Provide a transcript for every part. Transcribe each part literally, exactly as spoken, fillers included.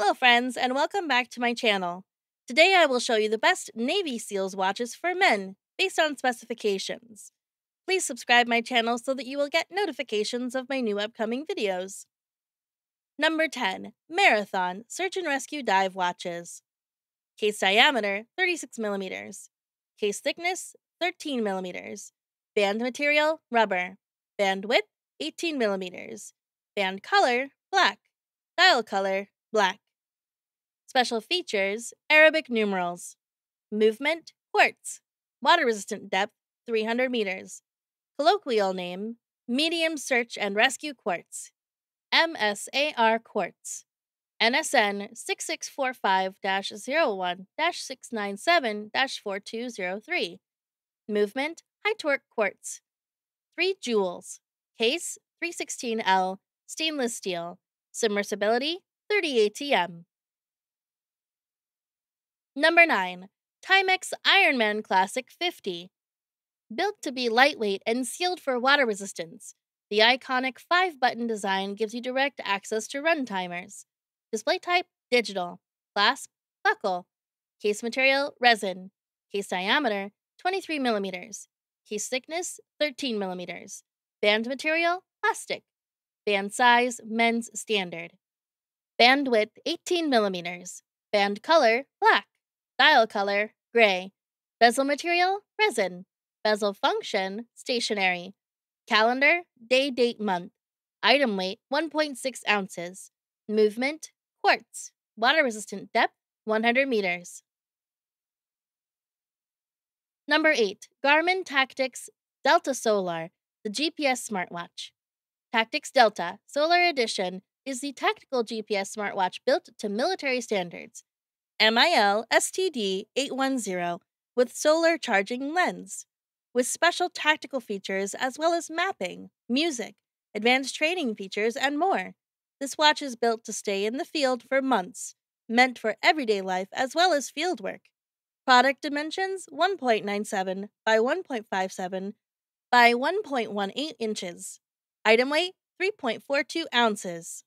Hello friends, and welcome back to my channel. Today I will show you the best Navy SEALs watches for men, based on specifications. Please subscribe my channel so that you will get notifications of my new upcoming videos. Number ten. Marathon Search and Rescue Dive Watches. Case diameter, thirty-six millimeters. Case thickness, thirteen millimeters. Band material, rubber. Band width, eighteen millimeters. Band color, black. Dial color, black. Special features, Arabic numerals. Movement, quartz. Water-resistant depth, three hundred meters. Colloquial name, Medium Search and Rescue Quartz. M S A R Quartz. N S N six six four five dash oh one dash six nine seven dash four two oh three. Movement, high-torque quartz. three jewels. Case, three sixteen L, stainless steel. Submersibility, thirty A T M. Number nine. Timex Ironman Classic fifty. Built to be lightweight and sealed for water resistance, the iconic five-button design gives you direct access to run timers. Display type, digital. Clasp, buckle. Case material, resin. Case diameter, twenty-three millimeters. Case thickness, thirteen millimeters. Band material, plastic. Band size, men's standard. Band width, eighteen millimeters. Band color, black. Dial color, gray. Bezel material, resin. Bezel function, stationary. Calendar, day, date, month. Item weight, one point six ounces. Movement, quartz. Water-resistant depth, one hundred meters. Number eight. Garmin tactix Delta Solar, the G P S smartwatch. tactix Delta Solar Edition is the tactical G P S smartwatch built to military standards. M I L S T D eight ten with solar charging lens, with special tactical features as well as mapping, music, advanced training features, and more. This watch is built to stay in the field for months, meant for everyday life as well as field work. Product dimensions, one point nine seven by one point five seven by one point one eight inches. Item weight, three point four two ounces.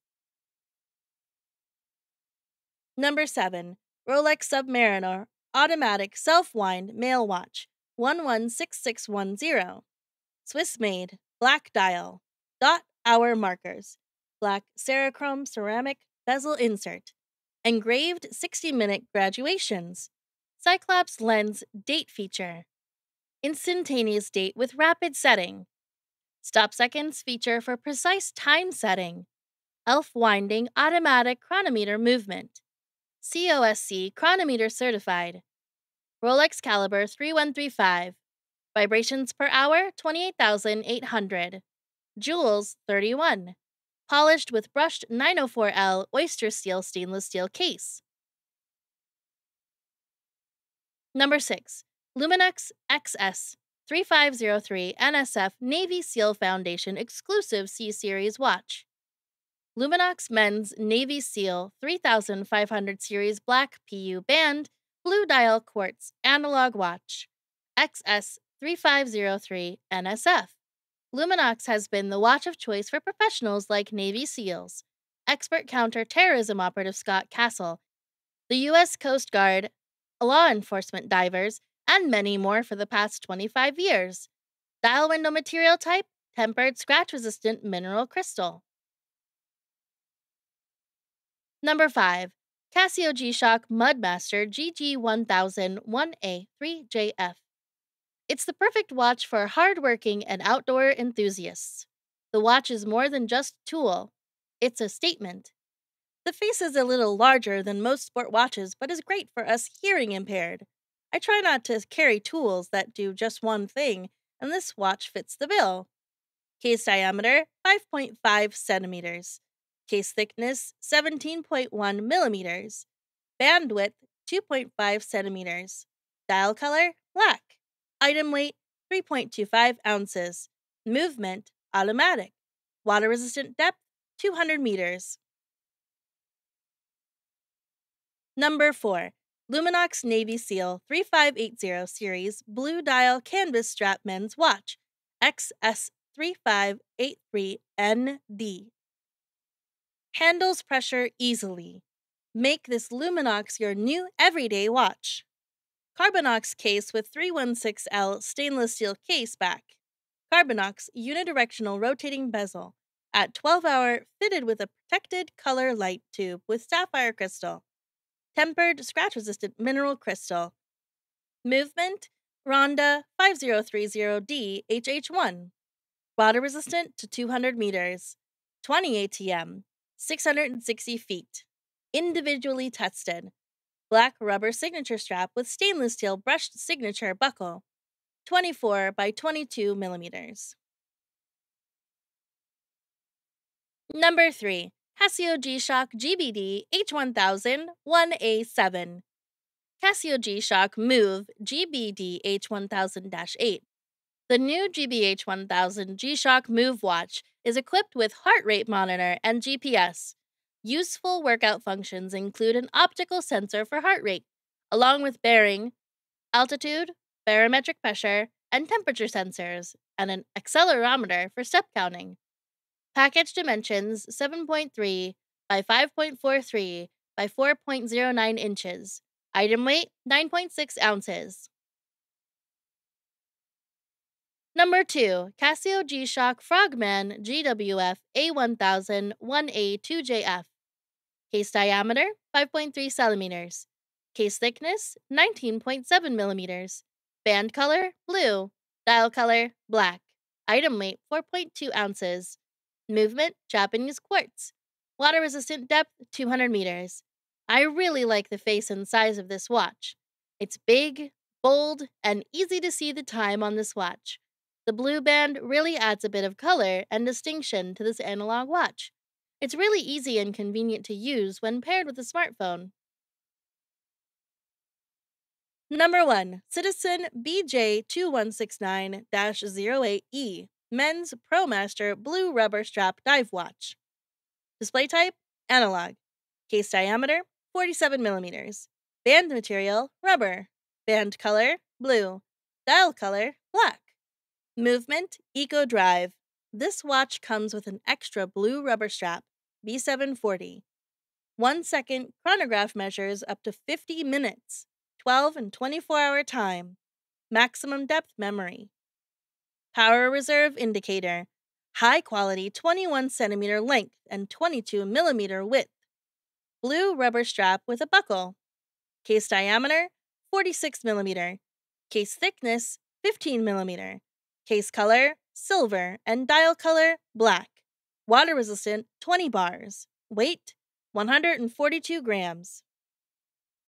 Number seven. Rolex Submariner Automatic Self-Wind Male Watch, one one six six one zero. Swiss-made, black dial, dot hour markers, black cerachrome ceramic bezel insert, engraved sixty-minute graduations, Cyclops lens date feature, instantaneous date with rapid setting, stop seconds feature for precise time setting, E L F winding automatic chronometer movement, C O S C chronometer certified. Rolex Caliber thirty-one thirty-five. Vibrations per hour, twenty-eight thousand eight hundred. Joules, thirty-one. Polished with brushed nine oh four L oyster steel stainless steel case. Number six. Luminox X S three five oh three N S F Navy SEAL Foundation exclusive C-Series watch. Luminox Men's Navy Seal thirty-five hundred Series Black P U Band Blue Dial Quartz Analog Watch. X S three five oh three N S F. Luminox has been the watch of choice for professionals like Navy SEALs, expert counter-terrorism operative Scott Castle, the U S Coast Guard, law enforcement divers, and many more for the past twenty-five years. Dial window material type, tempered scratch-resistant mineral crystal. Number five. Casio G-Shock Mudmaster G G one thousand dash one A three J F. It's the perfect watch for hardworking and outdoor enthusiasts. The watch is more than just a tool. It's a statement. The face is a little larger than most sport watches, but is great for us hearing impaired. I try not to carry tools that do just one thing, and this watch fits the bill. Case diameter, five point five centimeters. Case thickness, seventeen point one millimeters. Band width, two point five centimeters. Dial color, black. Item weight, three point two five ounces. Movement, automatic. Water-resistant depth, two hundred meters. Number four. Luminox Navy Seal thirty-five eighty Series Blue Dial Canvas Strap Men's Watch, X S three five eight three N D. Handles pressure easily. Make this Luminox your new everyday watch. Carbonox case with three one six L stainless steel case back. Carbonox unidirectional rotating bezel at twelve hour, fitted with a protected color light tube with sapphire crystal. Tempered, scratch-resistant mineral crystal. Movement, Rhonda five zero three zero D H H one. Water-resistant to two hundred meters. twenty A T M, six hundred sixty feet. Individually tested. Black rubber signature strap with stainless steel brushed signature buckle. twenty-four by twenty-two millimeters. Number three. Casio G-Shock G B D H one thousand dash one A seven. Casio G-Shock Move G B D H one thousand dash eight. The new G B D H one thousand G-Shock Move watch is equipped with heart rate monitor and G P S. Useful workout functions include an optical sensor for heart rate, along with bearing, altitude, barometric pressure, and temperature sensors, and an accelerometer for step counting. Package dimensions seven point three by five point four three by four point zero nine inches. Item weight nine point six ounces. Number two. Casio G-Shock Frogman G W F A one thousand dash one A two J F. Case diameter five point three centimeters. Case thickness nineteen point seven millimeters. Band color blue. Dial color black. Item weight four point two ounces. Movement, Japanese quartz. Water-resistant depth, two hundred meters. I really like the face and size of this watch. It's big, bold, and easy to see the time on this watch. The blue band really adds a bit of color and distinction to this analog watch. It's really easy and convenient to use when paired with a smartphone. Number one. Citizen B J two one six nine dash zero eight E. Men's ProMaster Blue Rubber Strap Dive Watch. Display type, analog. Case diameter, forty-seven millimeters. Band material, rubber. Band color, blue. Dial color, black. Movement, Eco Drive. This watch comes with an extra blue rubber strap, B seven forty. One second chronograph measures up to fifty minutes, twelve and twenty-four hour time. Maximum depth memory. Power reserve indicator. High quality twenty-one centimeter length and twenty-two millimeter width. Blue rubber strap with a buckle. Case diameter forty-six millimeter. Case thickness fifteen millimeter. Case color silver and dial color black. Water resistant twenty bars. Weight one hundred forty-two grams.